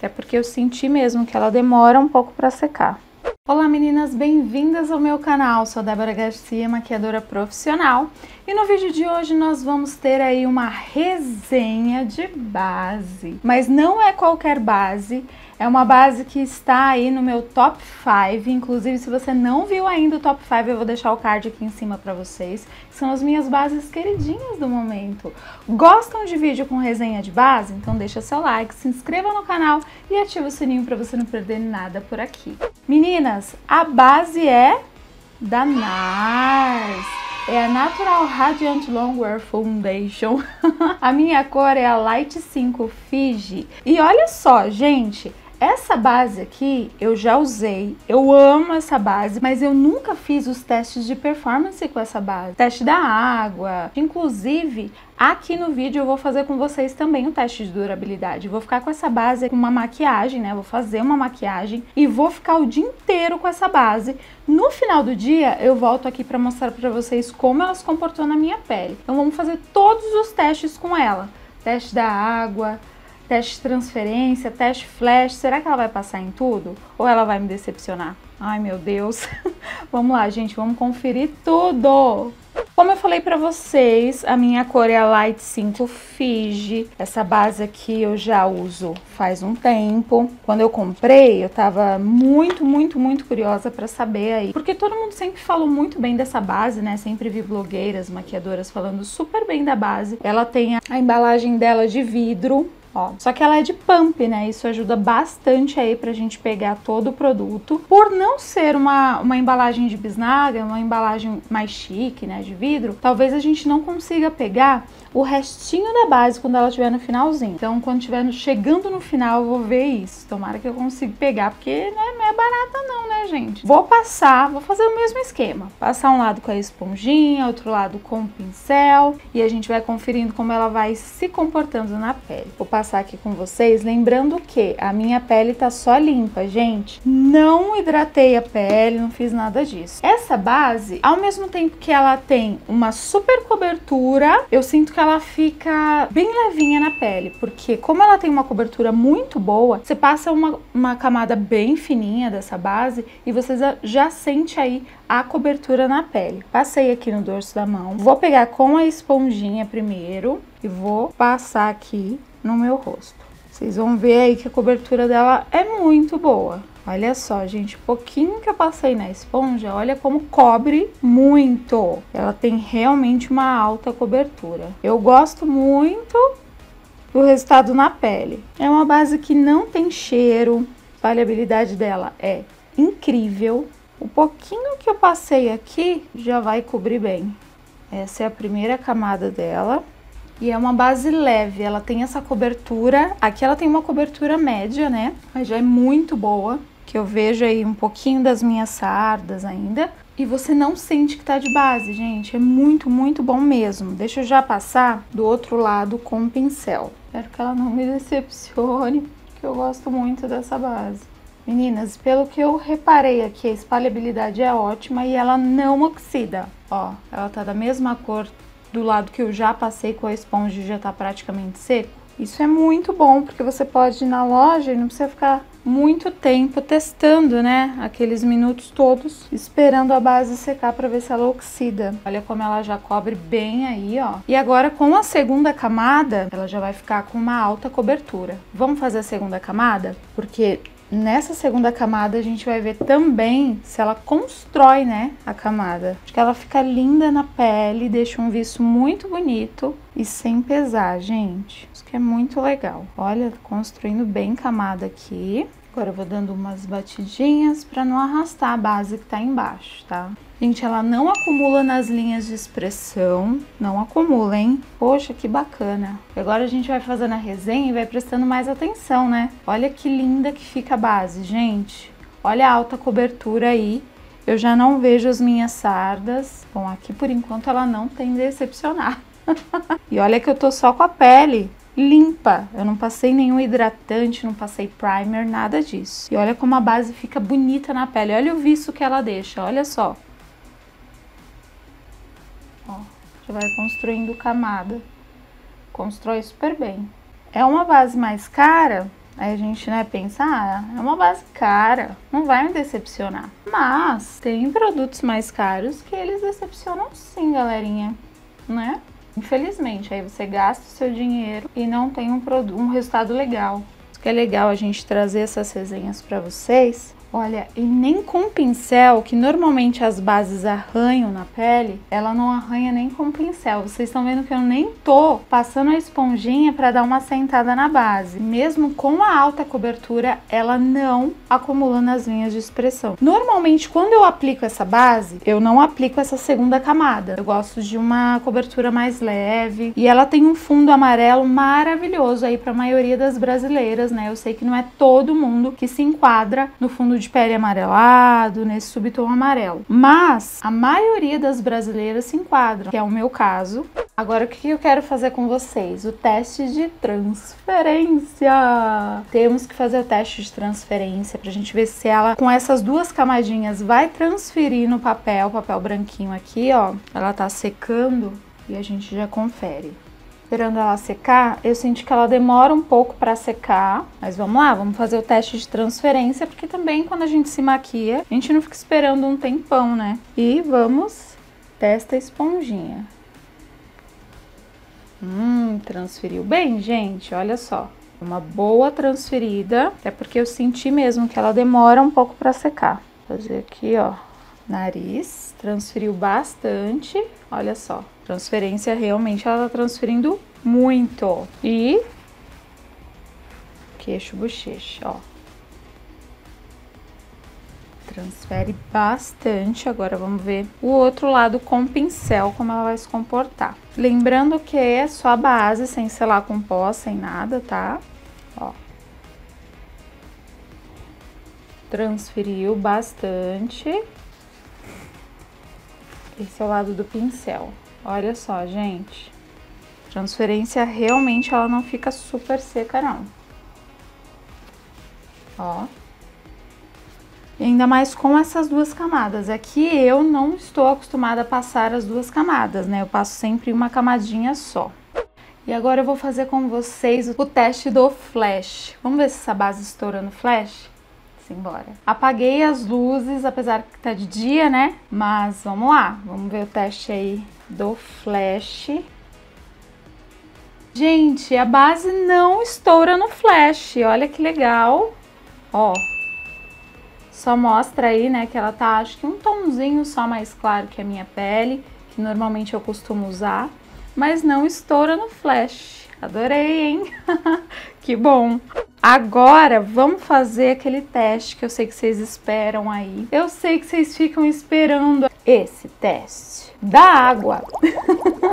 Até porque eu senti mesmo que ela demora um pouco para secar. Olá meninas, bem-vindas ao meu canal, sou Débora Garcia, maquiadora profissional, e no vídeo de hoje nós vamos ter aí uma resenha de base, mas não é qualquer base, é uma base que está aí no meu top 5, inclusive se você não viu ainda o top 5 eu vou deixar o card aqui em cima pra vocês, que são as minhas bases queridinhas do momento. Gostam de vídeo com resenha de base? Então deixa seu like, se inscreva no canal e ativa o sininho pra você não perder nada por aqui. Meninas, a base é da NARS, é a Natural Radiant Longwear Foundation, a minha cor é a Light 5 Fiji, e olha só, gente, essa base aqui eu já usei, eu amo essa base, mas eu nunca fiz os testes de performance com essa base, teste da água, inclusive... Aqui no vídeo eu vou fazer com vocês também o teste de durabilidade. Vou ficar com essa base com uma maquiagem, né? Vou fazer uma maquiagem e vou ficar o dia inteiro com essa base. No final do dia eu volto aqui para mostrar para vocês como ela se comportou na minha pele. Então vamos fazer todos os testes com ela. Teste da água, teste de transferência, teste flash. Será que ela vai passar em tudo? Ou ela vai me decepcionar? Ai meu Deus. Vamos lá, gente, vamos conferir tudo. Como eu falei pra vocês, a minha cor é a Light 5 Fiji. Essa base aqui eu já uso faz um tempo. Quando eu comprei, eu tava muito curiosa pra saber aí. Porque todo mundo sempre falou muito bem dessa base, né? Sempre vi blogueiras, maquiadoras falando super bem da base. Ela tem a embalagem dela de vidro. Ó, só que ela é de pump, né? Isso ajuda bastante aí pra gente pegar todo o produto. Por não ser uma embalagem de bisnaga, uma embalagem mais chique, né? De vidro, talvez a gente não consiga pegar o restinho da base quando ela estiver no finalzinho. Então, quando estiver chegando no final, eu vou ver isso. Tomara que eu consiga pegar, porque não é barata não, né, gente? Vou passar, vou fazer o mesmo esquema. Passar um lado com a esponjinha, outro lado com o pincel. E a gente vai conferindo como ela vai se comportando na pele. Vou passar aqui com vocês, lembrando que a minha pele tá só limpa, gente. Não hidratei a pele, não fiz nada disso. Essa base, ao mesmo tempo que ela tem uma super cobertura, eu sinto que ela fica bem levinha na pele, porque como ela tem uma cobertura muito boa, você passa uma camada bem fininha dessa base e você já sente aí a cobertura na pele. Passei aqui no dorso da mão, vou pegar com a esponjinha primeiro e vou passar aqui no meu rosto. Vocês vão ver aí que a cobertura dela é muito boa. Olha só, gente, pouquinho que eu passei na esponja, olha como cobre muito. Ela tem realmente uma alta cobertura. Eu gosto muito do resultado na pele. É uma base que não tem cheiro, a paleabilidade dela é incrível. O pouquinho que eu passei aqui já vai cobrir bem. Essa é a primeira camada dela. E é uma base leve, ela tem essa cobertura, aqui ela tem uma cobertura média, né? Mas já é muito boa, que eu vejo aí um pouquinho das minhas sardas ainda. E você não sente que tá de base, gente, é muito bom mesmo. Deixa eu já passar do outro lado com o pincel. Espero que ela não me decepcione, porque eu gosto muito dessa base. Meninas, pelo que eu reparei aqui, a espalhabilidade é ótima e ela não oxida. Ó, ela tá da mesma cor do lado que eu já passei com a esponja, já tá praticamente seco. Isso é muito bom, porque você pode ir na loja e não precisa ficar muito tempo testando, né? Aqueles minutos todos, esperando a base secar pra ver se ela oxida. Olha como ela já cobre bem aí, ó. E agora, com a segunda camada, ela já vai ficar com uma alta cobertura. Vamos fazer a segunda camada? Porque... nessa segunda camada a gente vai ver também se ela constrói, né, a camada. Acho que ela fica linda na pele, deixa um viço muito bonito e sem pesar, gente. Isso que é muito legal. Olha, construindo bem camada aqui. Agora eu vou dando umas batidinhas pra não arrastar a base que tá embaixo, tá? Gente, ela não acumula nas linhas de expressão, não acumula, hein? Poxa, que bacana. E agora a gente vai fazendo a resenha e vai prestando mais atenção, né? Olha que linda que fica a base, gente. Olha a alta cobertura aí. Eu já não vejo as minhas sardas. Bom, aqui por enquanto ela não tem decepcionado. E olha que eu tô só com a pele limpa, eu não passei nenhum hidratante, não passei primer, nada disso. E olha como a base fica bonita na pele, olha o viço que ela deixa, olha só. Ó, já vai construindo camada, constrói super bem. É uma base mais cara, Aí a gente, né, pensa, ah, é uma base cara, não vai me decepcionar. Mas tem produtos mais caros que eles decepcionam sim, galerinha, né? Infelizmente, aí você gasta o seu dinheiro e não tem um resultado legal. Que é legal a gente trazer essas resenhas para vocês. Olha, e nem com pincel, que normalmente as bases arranham na pele, ela não arranha nem com pincel. Vocês estão vendo que eu nem tô passando a esponjinha para dar uma sentada na base. Mesmo com a alta cobertura, ela não acumulando as linhas de expressão. Normalmente, quando eu aplico essa base, eu não aplico essa segunda camada. Eu gosto de uma cobertura mais leve e ela tem um fundo amarelo maravilhoso aí para a maioria das brasileiras, né? Eu sei que não é todo mundo que se enquadra no fundo de pele amarelado, nesse subtom amarelo, mas a maioria das brasileiras se enquadra, que é o meu caso. Agora, o que eu quero fazer com vocês? O teste de transferência. Temos que fazer o teste de transferência pra gente ver se ela, com essas duas camadinhas, vai transferir no papel, papel branquinho aqui, ó. Ela tá secando e a gente já confere. Esperando ela secar, eu senti que ela demora um pouco para secar, mas vamos lá, vamos fazer o teste de transferência, porque também quando a gente se maquia, a gente não fica esperando um tempão, né? E vamos, testa a esponjinha. Transferiu bem, gente, olha só. Uma boa transferida, até porque eu senti mesmo que ela demora um pouco para secar. Vou fazer aqui, ó, nariz, transferiu bastante, olha só. Transferência, realmente, ela tá transferindo muito. E queixo, bochecha, ó. Transfere bastante. Agora, vamos ver o outro lado com pincel, como ela vai se comportar. Lembrando que é só a base, sem selar com pó, sem nada, tá? Ó. Transferiu bastante. Esse é o lado do pincel. Olha só, gente, transferência realmente ela não fica super seca, não. Ó. E ainda mais com essas duas camadas. Aqui eu não estou acostumada a passar as duas camadas, né? Eu passo sempre uma camadinha só. E agora eu vou fazer com vocês o teste do flash. Vamos ver se essa base estoura no flash? Embora. Apaguei as luzes, apesar que tá de dia, né? Mas vamos lá, vamos ver o teste aí do flash. Gente, a base não estoura no flash, olha que legal. Ó, só mostra aí, né, que ela tá, acho que um tomzinho só mais claro que a minha pele, que normalmente eu costumo usar, mas não estoura no flash. Adorei, hein? Que bom! Agora, vamos fazer aquele teste que eu sei que vocês esperam aí. Eu sei que vocês ficam esperando esse teste da água.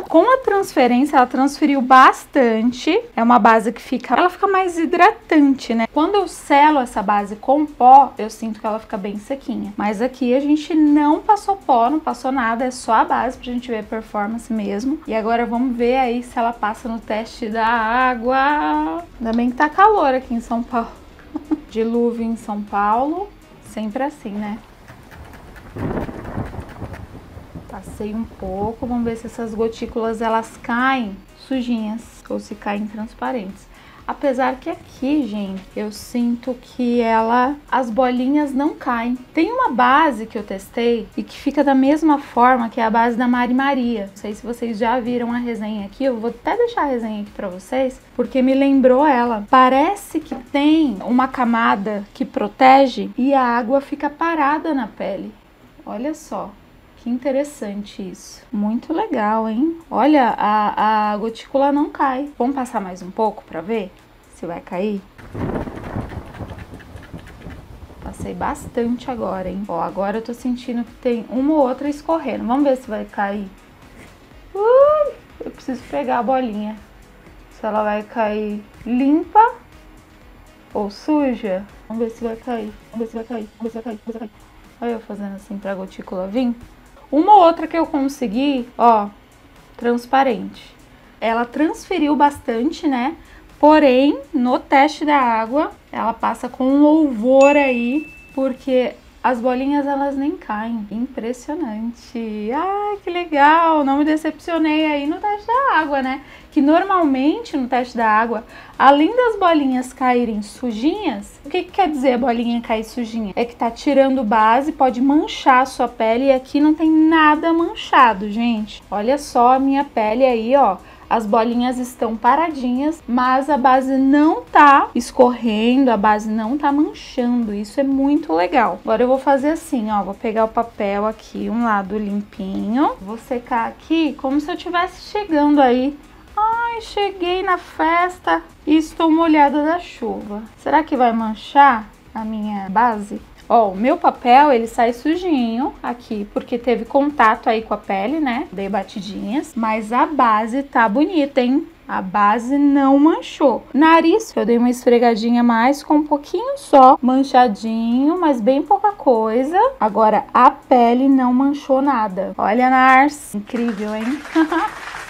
Com a transferência, ela transferiu bastante. É uma base que fica... Ela fica mais hidratante, né? Quando eu selo essa base com pó, eu sinto que ela fica bem sequinha. Mas aqui a gente não passou pó, não passou nada. É só a base pra gente ver a performance mesmo. E agora vamos ver aí se ela passa no teste da água. Ainda bem que tá calor aqui em São Paulo. Dilúvio em São Paulo. Sempre assim, né? Passei um pouco, vamos ver se essas gotículas elas caem sujinhas ou se caem transparentes. Apesar que aqui, gente, eu sinto que ela, as bolinhas não caem. Tem uma base que eu testei e que fica da mesma forma, que é a base da Mari Maria. Não sei se vocês já viram a resenha aqui, eu vou até deixar a resenha aqui pra vocês, porque me lembrou ela. Parece que tem uma camada que protege e a água fica parada na pele. Olha só. Que interessante isso. Muito legal, hein? Olha, a gotícula não cai. Vamos passar mais um pouco pra ver se vai cair? Passei bastante agora, hein? Ó, agora eu tô sentindo que tem uma ou outra escorrendo. Vamos ver se vai cair. Eu preciso pegar a bolinha. Se ela vai cair limpa ou suja. Vamos ver se vai cair. Vamos ver se vai cair. Vamos ver se vai cair. Vamos ver se vai cair. Olha eu fazendo assim pra gotícula vir. Uma ou outra que eu consegui, ó, transparente. Ela transferiu bastante, né? Porém, no teste da água, ela passa com um louvor aí, porque as bolinhas elas nem caem. Impressionante! Ah, que legal! Não me decepcionei aí no teste da água, né? Que normalmente no teste da água, além das bolinhas caírem sujinhas, o que que quer dizer a bolinha cair sujinha? É que tá tirando base, pode manchar a sua pele e aqui não tem nada manchado, gente. Olha só a minha pele aí, ó. As bolinhas estão paradinhas, mas a base não tá escorrendo, a base não tá manchando. Isso é muito legal. Agora eu vou fazer assim, ó. Vou pegar o papel aqui, um lado limpinho. Vou secar aqui como se eu estivesse chegando aí. Ai, cheguei na festa e estou molhada da chuva. Será que vai manchar a minha base? Ó, o meu papel, ele sai sujinho aqui, porque teve contato aí com a pele, né? Dei batidinhas, mas a base tá bonita, hein? A base não manchou. Nariz, eu dei uma esfregadinha mais com um pouquinho só, manchadinho, mas bem pouca coisa. Agora, a pele não manchou nada. Olha, NARS, incrível, hein?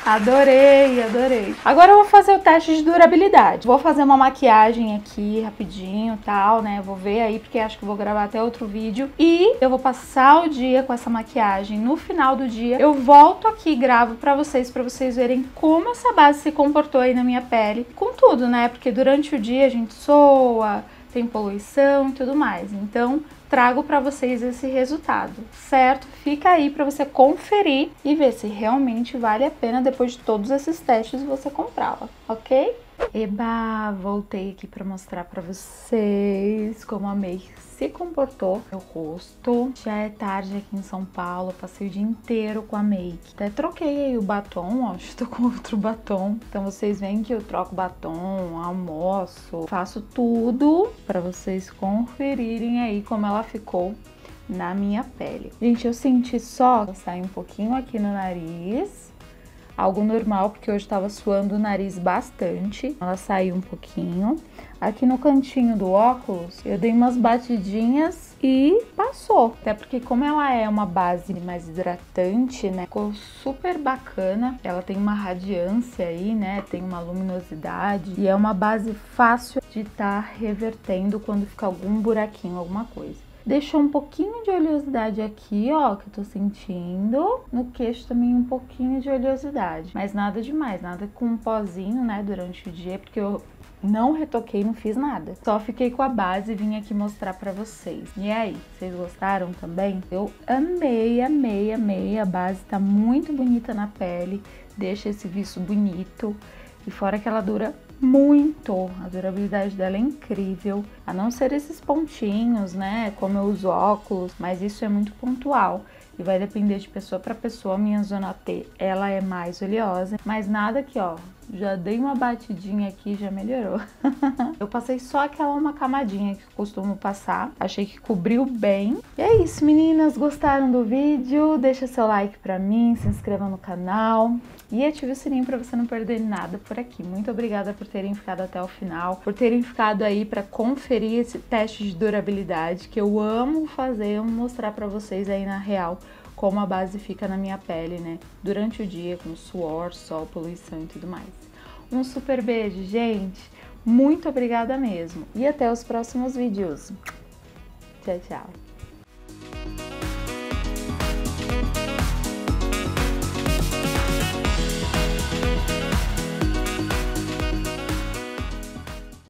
Adorei, adorei. Agora eu vou fazer o teste de durabilidade. Vou fazer uma maquiagem aqui rapidinho, tal, né? Vou ver aí, porque acho que vou gravar até outro vídeo. E eu vou passar o dia com essa maquiagem. No final do dia, eu volto aqui e gravo pra vocês verem como essa base se comportou aí na minha pele. Com tudo, né? Porque durante o dia a gente soa, tem poluição e tudo mais. Então, trago para vocês esse resultado, certo? Fica aí para você conferir e ver se realmente vale a pena, depois de todos esses testes, você comprá-la, ok? Eba, voltei aqui para mostrar para vocês como a make se comportou no meu rosto. Já é tarde aqui em São Paulo, passei o dia inteiro com a make. Até troquei aí o batom, ó, estou com outro batom. Então vocês veem que eu troco batom, almoço, faço tudo para vocês conferirem aí como ela ficou na minha pele. Gente, eu senti só sair um pouquinho aqui no nariz. Algo normal, porque hoje estava suando o nariz bastante. Ela saiu um pouquinho. Aqui no cantinho do óculos, eu dei umas batidinhas e passou. Até porque como ela é uma base mais hidratante, né? Ficou super bacana. Ela tem uma radiância aí, né? Tem uma luminosidade. E é uma base fácil de estar revertendo quando fica algum buraquinho, alguma coisa. Deixou um pouquinho de oleosidade aqui, ó, que eu tô sentindo. No queixo também um pouquinho de oleosidade. Mas nada demais, nada com um pozinho, né, durante o dia, porque eu não retoquei, não fiz nada. Só fiquei com a base e vim aqui mostrar pra vocês. E aí, vocês gostaram também? Eu amei, amei, amei. A base tá muito bonita na pele, deixa esse viço bonito. E fora que ela dura muito, a durabilidade dela é incrível, a não ser esses pontinhos, né, como eu uso óculos, mas isso é muito pontual e vai depender de pessoa para pessoa. A minha zona T, ela é mais oleosa, mas nada que, ó, já dei uma batidinha aqui, já melhorou. Eu passei só aquela uma camadinha que eu costumo passar, achei que cobriu bem. E é isso, meninas, gostaram do vídeo? Deixa seu like pra mim, se inscreva no canal e ative o sininho pra você não perder nada por aqui. Muito obrigada por terem ficado até o final, por terem ficado aí pra conferir esse teste de durabilidade que eu amo fazer, eu vou mostrar pra vocês aí na real como a base fica na minha pele, né? Durante o dia, com suor, sol, poluição e tudo mais. Um super beijo, gente! Muito obrigada mesmo! E até os próximos vídeos! Tchau, tchau!